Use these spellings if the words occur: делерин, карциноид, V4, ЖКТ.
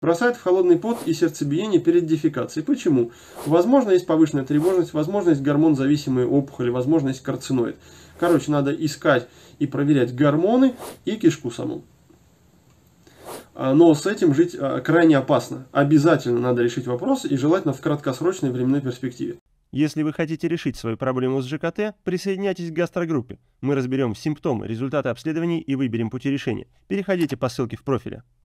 Бросает в холодный пот и сердцебиение перед дефекацией. Почему? Возможно, есть повышенная тревожность, возможно, есть гормон-зависимые опухоли, возможно, есть карциноид. Короче, надо искать и проверять гормоны и кишку саму. Но с этим жить крайне опасно. Обязательно надо решить вопрос и желательно в краткосрочной временной перспективе. Если вы хотите решить свою проблему с ЖКТ, присоединяйтесь к гастрогруппе. Мы разберем симптомы, результаты обследований и выберем пути решения. Переходите по ссылке в профиле.